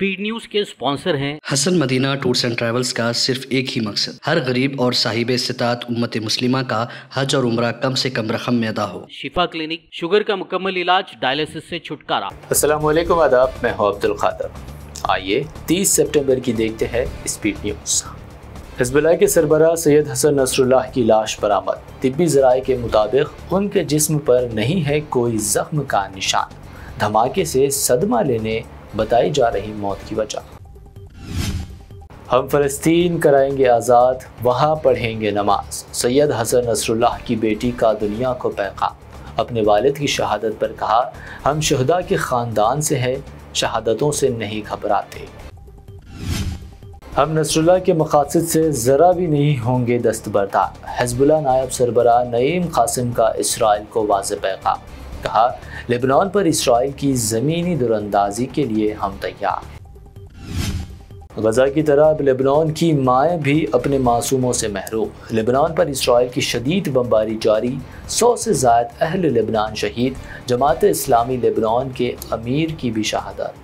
Speed news के sponsor हैं। Hasan Madina tours and travels का सिर्फ एक ही मकसद, हर गरीब और साहिब इस्तात उम्मत मुस्लिमा का हज और उम्रा कम से कम रकम में अदा हो। शिफा क्लिनिक, शुगर का मुकम्मल इलाज, डायलिसिस से छुटकारा। अस्सलाम वालेकुम, आदाब, मैं हूं अब्दुल खादर। आइए 30 सितंबर की देखते हैं स्पीड न्यूज। हिज़्बुल्लाह के सरबराह सैयद हसन नसरुल्लाह की लाश बरामद। तिब्बी ज़राए के मुताबिक उनके जिस्म पर नहीं है कोई जख्म का निशान। धमाके से सदमा लेने बताई जा रही मौत की वजह। हम फ़लस्तीन कराएंगे आज़ाद, वहाँ पढ़ेंगे नमाज। सैयद हसन नसरुल्लाह की बेटी का दुनिया को पैगाम। अपने वालिद की शहादत पर कहा, हम शहदा के ख़ानदान से हैं, शहादतों से नहीं घबराते। हम नसरुल्लाह के मकासद से ज़रा भी नहीं होंगे दस्तबरदार। हिज़्बुल्लाह नायब सरबराह नईम खासिम का इसराइल को वाज़ेह पैगाम। कहा, लेबनान पर इसराइल की ज़मीनी दुरंदाजी के लिए हम तैयार। गजा की तरह लेबनान की माएँ भी अपने मासूमों से महरूम। लेबनान पर इसराइल की शदीद बमबारी जारी। 100 से ज़ायद अहल लेबनान शहीद। जमात-ए-इस्लामी लेबनान के अमीर की भी शहादत।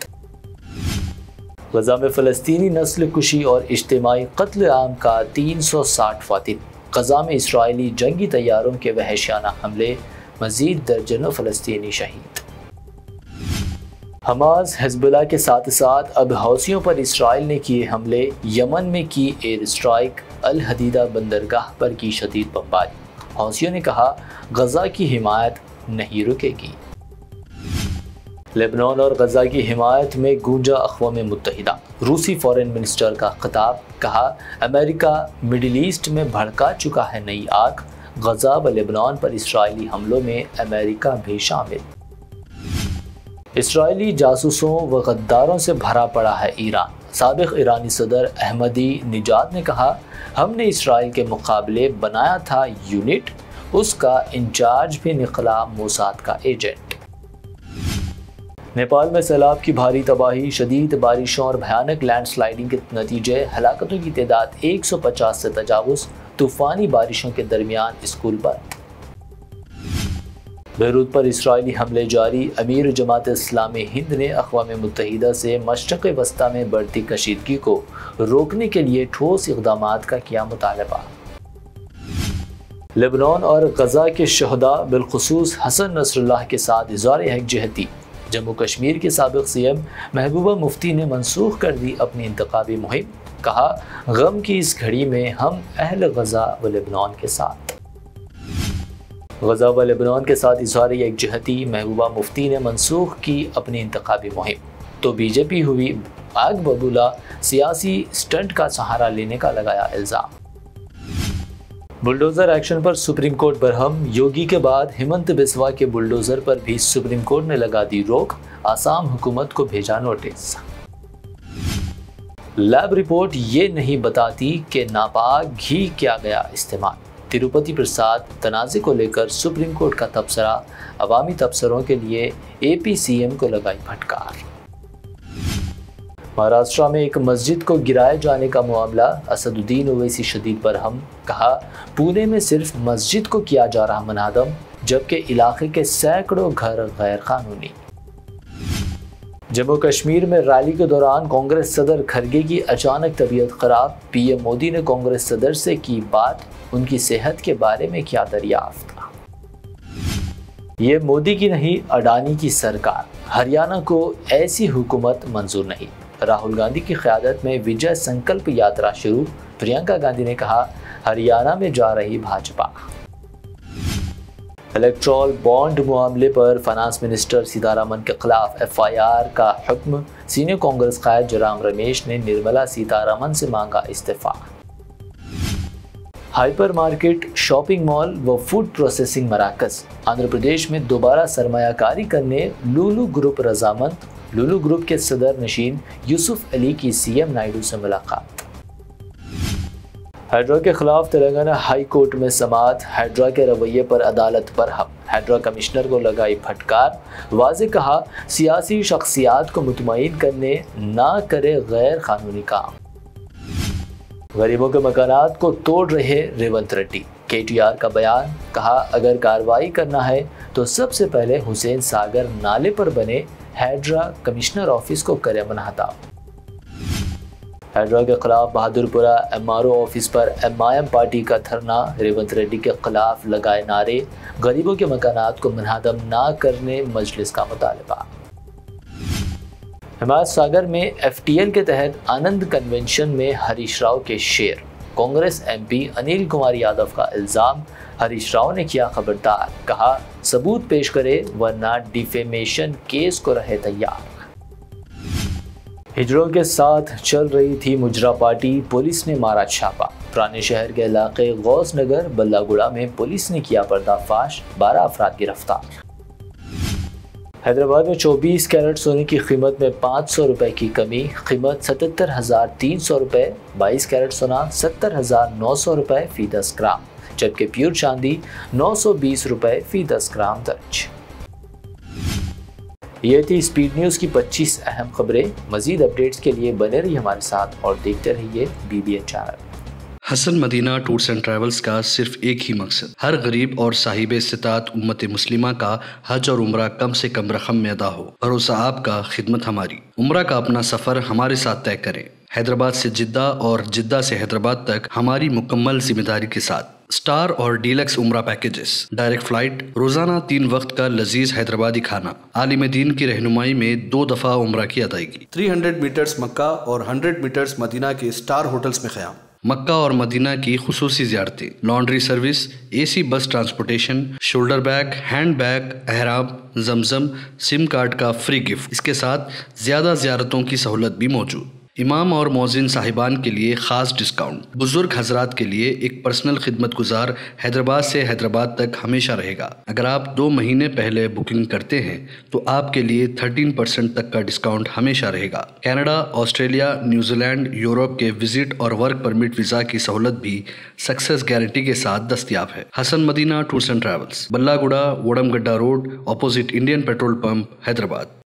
गजा में फ़लस्तीनी नस्ल कुशी और इज्तिमाई कत्ल आम का 360 फ़ातिल। गजा में इसराइली जंगी तैयारों के वहशियाना हमले, मज़ीद दर्जनों फ़लस्तीनी शहीद। हमास हिज़्बुल्लाह के साथ साथ अब हौसियों पर इसराइल ने किए हमले। यमन में की एयर स्ट्राइक, अल हदीदा बंदरगाह पर की शदीद बमबारी। हौसियों ने कहा, गजा की हिमायत नहीं रुकेगी। लेबनान और गजा की हिमायत में गूंजा अक़वाम मुत्तहिदा। रूसी फॉरेन मिनिस्टर का खिताब। कहा, अमेरिका मिडिल ईस्ट में भड़का चुका है नई आग। गजा व लेबनान पर इसराइली हमलों में अमेरिका भी शामिल। इसराइली जासूसों व गद्दारों से भरा पड़ा है ईरान। साबिक़ ईरानी सदर अहमदी निजात ने कहा, हमने इसराइल के मुकाबले बनाया था यूनिट, उसका इंचार्ज भी निकला मोसाद का एजेंट। नेपाल में सैलाब की भारी तबाही। शदीद बारिशों और भयानक लैंडस्लाइडिंग के नतीजे हलाकतों की तादाद 150 से तजावुज़। तूफ़ानी बारिशों के दरमियान स्कूल बंद। बेरूत पर इसराइली हमले जारी। अमीर जमात इस्लामी हिंद ने अक़वाम मुत्तहिदा से मशरक़ वस्ता में बढ़ती कशीदगी को रोकने के लिए ठोस इक़दामात का किया मुतालबा। लेबनान और गजा के शहदा बिलखुसूस हसन नसरुल्लाह के साथ इज़हार यकजहती। जम्मू कश्मीर के साबिक़ सीएम महबूबा मुफ़्ती ने मंसूख कर दी अपनी इंतखाबी मुहिम। कहा, गम की इस घड़ी में हम अहल गजा व लेबनान के साथ। गजा व लेबनान के साथ इज़हार यकजहती। महबूबा मुफ़्ती ने मंसूख की अपनी इंतखाबी मुहिम। तो बीजेपी हुई आग बबूला, सियासी स्टंट का सहारा लेने का लगाया इल्ज़ाम। बुलडोज़र एक्शन पर सुप्रीम कोर्ट बरहम। योगी के बाद हेमंत बिस्वा के बुलडोज़र पर भी सुप्रीम कोर्ट ने लगा दी रोक। आसाम हुकूमत को भेजा नोटिस। लैब रिपोर्ट ये नहीं बताती कि नापाक घी क्या गया इस्तेमाल। तिरुपति प्रसाद तनाज़े को लेकर सुप्रीम कोर्ट का तबसरा। अवामी तबसरों के लिए APCM को लगाई फटकार। महाराष्ट्र में एक मस्जिद को गिराए जाने का मामला। असदुद्दीन ओवैसी शदीद बरहम। कहा, पुणे में सिर्फ मस्जिद को किया जा रहा मुनादम, जबकि इलाके के सैकड़ों घर गैर कानूनी। जम्मू कश्मीर में रैली के दौरान कांग्रेस सदर खरगे की अचानक तबीयत खराब। PM मोदी ने कांग्रेस सदर से की बात, उनकी सेहत के बारे में किया दरियाफ्त। ये मोदी की नहीं, अडानी की सरकार। हरियाणा को ऐसी हुकूमत मंजूर नहीं। राहुल गांधी की क़यादत में विजय संकल्प यात्रा शुरू। प्रियंका गांधी ने कहा, हरियाणा में जा रही भाजपा। इलेक्ट्रॉल बॉन्ड मामले पर फाइनेंस मिनिस्टर सीतारामन के खिलाफ FIR का हुक्म। सीनियर कांग्रेस कायद जयराम रमेश ने निर्मला सीतारामन से मांगा इस्तीफा। हाइपर मार्केट, शॉपिंग मॉल व फूड प्रोसेसिंग मराकज़ आंध्र प्रदेश में दोबारा सरमायाकारी करने लुलु ग्रुप रजामंद। लुलु ग्रुप के सदर नशीन यूसुफ अली की CM नायडू से मुलाकात। हाइड्रा के खिलाफ तेलंगाना हाई कोर्ट में समाअत। हाइड्रा के रवैये पर अदालत बरहम। हाइड्रा कमिश्नर को लगाई फटकार। वाज़े कहा, सियासी शख्सियात को मुतमईन करने, ना करे गैर कानूनी काम। गरीबों के मकानात को तोड़ रहे रेवंत रेड्डी। KTR का बयान। कहा, अगर कार्रवाई करना है तो सबसे पहले हुसैन सागर नाले पर बने हाइड्रा कमिश्नर ऑफिस को करे मुनहदम। हाइड्रा के खिलाफ बहादुरपुरा MRO ऑफिस पर MIM पार्टी का धरना, रेवंत रेड्डी के खिलाफ लगाए नारे, गरीबों के मकानात को मनहदम ना करने मजलिस का मुतालबा। हिमायत सागर में FTL के तहत आनंद कन्वेंशन में हरीश राव के शेर, कांग्रेस MP अनिल कुमार यादव का इल्ज़ाम, हरीश राव ने किया खबरदार, कहा सबूत पेश करे वरना डिफेमेशन केस को रहे तैयार। हिजड़ों के साथ चल रही थी मुजरा पार्टी, पुलिस ने मारा छापा, पुराने शहर के इलाके गौसनगर बल्लागुड़ा में पुलिस ने किया पर्दाफाश, 12 अफराद गिरफ्तार। हैदराबाद में 24 कैरेट सोने की कीमत में 500 रुपये की कमी, कीमत 77,300 रुपये, 22 कैरेट सोना 70,900 रुपये फी 10 ग्राम, जबकि प्योर चांदी 920 रुपये फी 10 ग्राम दर्ज। ये थी स्पीड न्यूज़ की 25 अहम खबरें। मज़ीद अपडेट्स के लिए बने रहिए हमारे साथ और देखते रहिए BBN channel. Hasan Madina tours and travels का सिर्फ एक ही मकसद हर गरीब और साहिब इस्तात उम्मत मुस्लिमा का हज और उम्रा कम से कम रकम में अदा हो। भरोसा आपका, खिदमत हमारी। उम्रा का अपना सफर हमारे साथ तय करें, हैदराबाद से जिद्दा और जिद्दा से हैदराबाद तक हमारी मुकम्मल जिम्मेदारी के साथ। स्टार और डीलक्स उम्रा पैकेजेस, डायरेक्ट फ्लाइट, रोजाना 3 वक्त का लजीज हैदराबादी खाना, आलिम दीन की रहनुमाई में 2 दफा उम्रा की अदायगी। 300 मीटर्स मक्का और 100 मीटर्स मदीना के स्टार होटल्स में ख़याम, मक्का और मदीना की खुसूसी ज़ियारतें, laundry service, AC bus transportation, shoulder bag, hand bag, अहराम, जमजम, सिम कार्ड का फ्री गिफ्ट, इसके साथ ज़्यादा ज़ियारतों की सहूलत भी मौजूद। इमाम और मौज़िन साहिबान के लिए ख़ास डिस्काउंट, बुज़ुर्ग हजरात के लिए एक पर्सनल खिदमत गुजार हैदराबाद से हैदराबाद तक हमेशा रहेगा। अगर आप 2 महीने पहले बुकिंग करते हैं तो आपके लिए 13% तक का डिस्काउंट हमेशा रहेगा। कनाडा, ऑस्ट्रेलिया, न्यूजीलैंड, यूरोप के विजिट और वर्क परमिट वीज़ा की सहूलत भी सक्सेस गारंटी के साथ दस्तियाब है। Hasan Madina tours and travels, Ballaguda, Vodamgadda road, opposite Indian petrol pump, Hyderabad.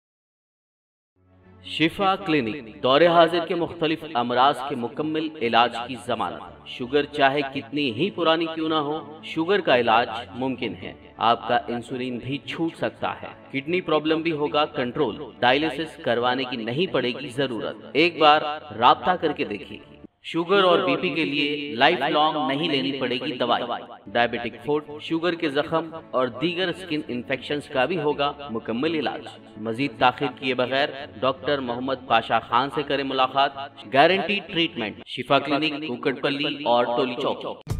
Shifa clinic, दौरे हाजिर के मुख्तलिफ अमराज के मुकम्मल इलाज की जमानत। शुगर चाहे कितनी ही पुरानी क्यों ना हो, शुगर का इलाज मुमकिन है। आपका इंसुलिन भी छूट सकता है, किडनी प्रॉब्लम भी होगा कंट्रोल, डायलिसिस करवाने की नहीं पड़ेगी जरूरत। एक बार राब्ता करके देखिए। शुगर और BP के लिए लाइफ लॉन्ग नहीं लेनी पड़ेगी दवाई। डायबिटिक फूड, शुगर के जख्म और दीगर स्किन इन्फेक्शंस का भी होगा मुकम्मल इलाज। मजीद ताखिर किए बगैर डॉक्टर मोहम्मद पाशा खान से करें मुलाकात। Guarantee treatment, Shifa clinic, Kukatpally और टोली चौक।